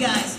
guys.